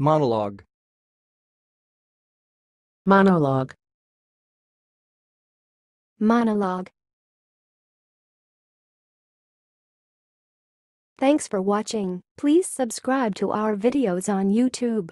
Monologue. Monologue. Monologue. Thanks for watching. Please subscribe to our videos on YouTube.